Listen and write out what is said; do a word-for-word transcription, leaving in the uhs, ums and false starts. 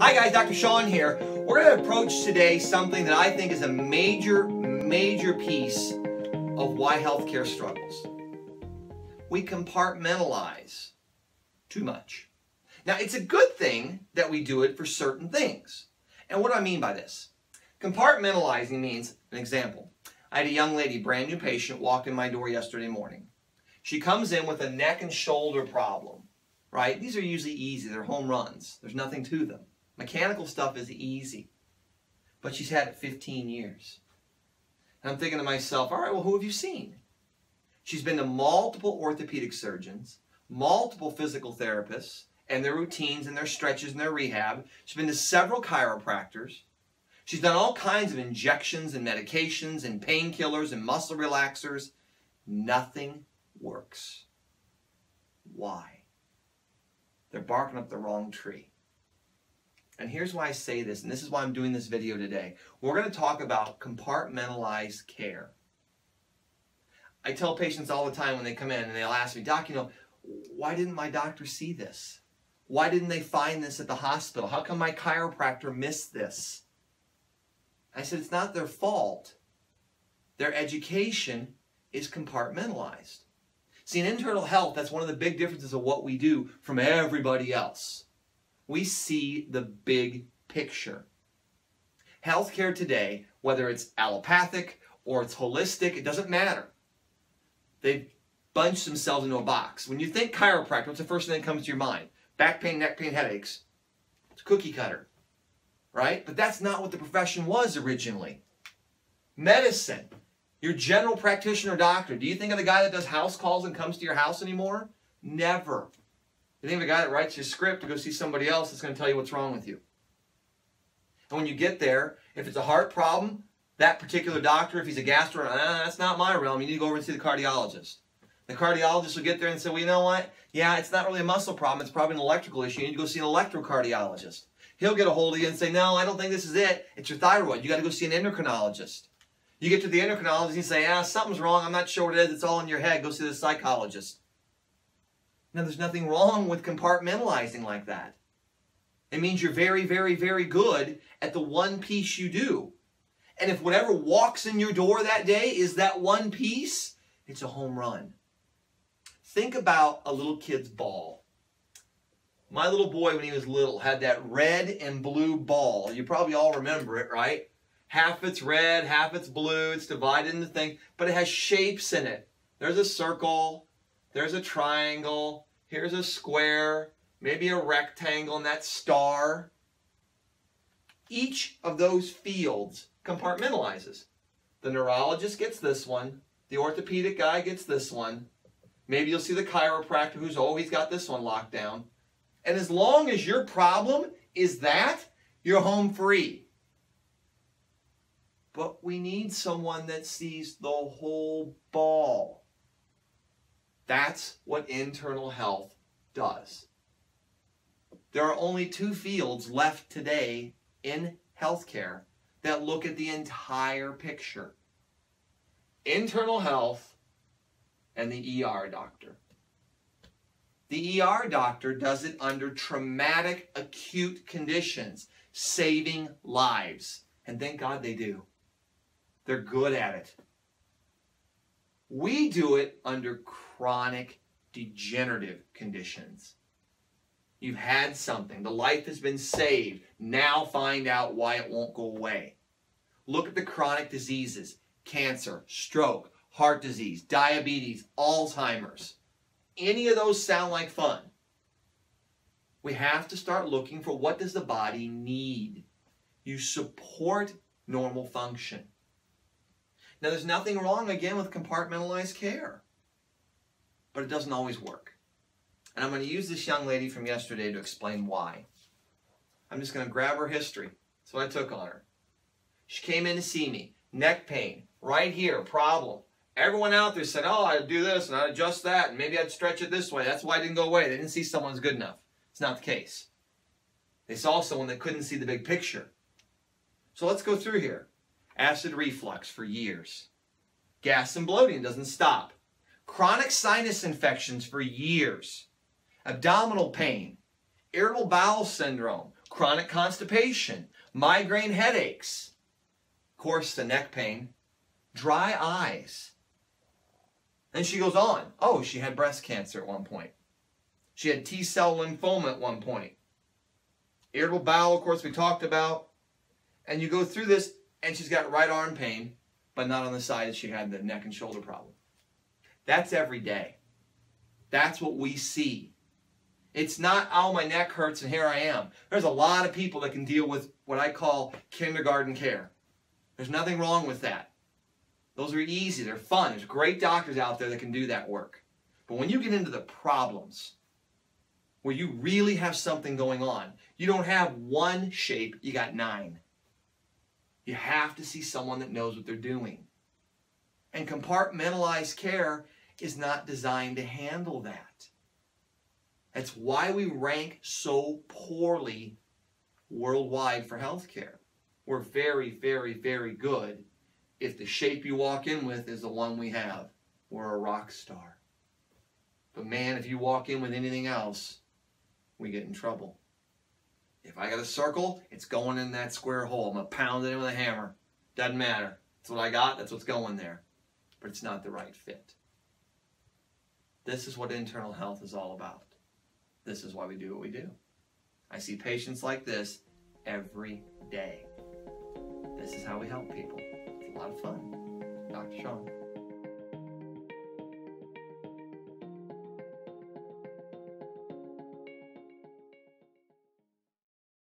Hi guys, Doctor Sean here. We're going to approach today something that I think is a major, major piece of why healthcare struggles. We compartmentalize too much. Now, it's a good thing that we do it for certain things. And what do I mean by this? Compartmentalizing means, an example, I had a young lady, brand new patient, walk in my door yesterday morning. She comes in with a neck and shoulder problem, right? These are usually easy. They're home runs. There's nothing to them. Mechanical stuff is easy, but she's had it fifteen years. And I'm thinking to myself, all right, well, who have you seen? She's been to multiple orthopedic surgeons, multiple physical therapists, and their routines and their stretches and their rehab. She's been to several chiropractors. She's done all kinds of injections and medications and painkillers and muscle relaxers. Nothing works. Why? They're barking up the wrong tree. And here's why I say this, and this is why I'm doing this video today. We're going to talk about compartmentalized care. I tell patients all the time when they come in and they'll ask me, Doc, you know, why didn't my doctor see this? Why didn't they find this at the hospital? How come my chiropractor missed this? I said, it's not their fault. Their education is compartmentalized. See, in internal health, that's one of the big differences of what we do from everybody else. We see the big picture. Healthcare today, whether it's allopathic or it's holistic, it doesn't matter. They've bunched themselves into a box. When you think chiropractor, what's the first thing that comes to your mind? Back pain, neck pain, headaches. It's cookie cutter, right? But that's not what the profession was originally. Medicine, your general practitioner doctor. Do you think of the guy that does house calls and comes to your house anymore? Never. You think of a guy that writes your script to go see somebody else that's going to tell you what's wrong with you. And when you get there, if it's a heart problem, that particular doctor, if he's a gastro, ah, that's not my realm. You need to go over and see the cardiologist. The cardiologist will get there and say, well, you know what? Yeah, it's not really a muscle problem. It's probably an electrical issue. You need to go see an electrocardiologist. He'll get a hold of you and say, no, I don't think this is it. It's your thyroid. You got to go see an endocrinologist. You get to the endocrinologist and you say, ah, something's wrong. I'm not sure what it is. It's all in your head. Go see the psychologist. Now, there's nothing wrong with compartmentalizing like that. It means you're very, very, very good at the one piece you do. And if whatever walks in your door that day is that one piece, it's a home run. Think about a little kid's ball. My little boy, when he was little, had that red and blue ball. You probably all remember it, right? Half it's red, half it's blue. It's divided into things, but it has shapes in it. There's a circle. There's a triangle, here's a square, maybe a rectangle, and that star. Each of those fields compartmentalizes. The neurologist gets this one, the orthopedic guy gets this one, maybe you'll see the chiropractor who's, oh, he's got this one locked down. And as long as your problem is that, you're home free. But we need someone that sees the whole ball. That's what internal health does. There are only two fields left today in healthcare that look at the entire picture. Internal health and the E R doctor. The E R doctor does it under traumatic, acute conditions, saving lives. And thank God they do. They're good at it. We do it under chronic degenerative conditions. You've had something. The life has been saved. Now find out why it won't go away. Look at the chronic diseases. Cancer, stroke, heart disease, diabetes, Alzheimer's. Any of those sound like fun. We have to start looking for what does the body need. You support normal function. Now, there's nothing wrong, again, with compartmentalized care, but it doesn't always work. And I'm going to use this young lady from yesterday to explain why. I'm just going to grab her history. That's what I took on her. She came in to see me. Neck pain, right here, problem. Everyone out there said, oh, I'd do this, and I'd adjust that, and maybe I'd stretch it this way. That's why it didn't go away. They didn't see someone's good enough. It's not the case. They saw someone that couldn't see the big picture. So let's go through here. Acid reflux for years. Gas and bloating doesn't stop. Chronic sinus infections for years. Abdominal pain. Irritable bowel syndrome. chronic constipation, migraine headaches, of course the neck pain, dry eyes. And she goes on. Oh, she had breast cancer at one point. She had T-cell lymphoma at one point. Irritable bowel, of course, we talked about. And you go through this, and she's got right arm pain, but not on the side that she had the neck and shoulder problem. That's every day. That's what we see. It's not, oh, my neck hurts and here I am. There's a lot of people that can deal with what I call kindergarten care. There's nothing wrong with that. Those are easy. They're fun. There's great doctors out there that can do that work. But when you get into the problems where you really have something going on, you don't have one shape, you got nine. You have to see someone that knows what they're doing. And compartmentalized care is not designed to handle that. That's why we rank so poorly worldwide for healthcare. We're very, very, very good if the shape you walk in with is the one we have. We're a rock star. But man, if you walk in with anything else, we get in trouble. If I got a circle, it's going in that square hole. I'm going to pound it in with a hammer. Doesn't matter. That's what I got. That's what's going there. But it's not the right fit. This is what internal health is all about. This is why we do what we do. I see patients like this every day. This is how we help people. It's a lot of fun. Doctor Sean.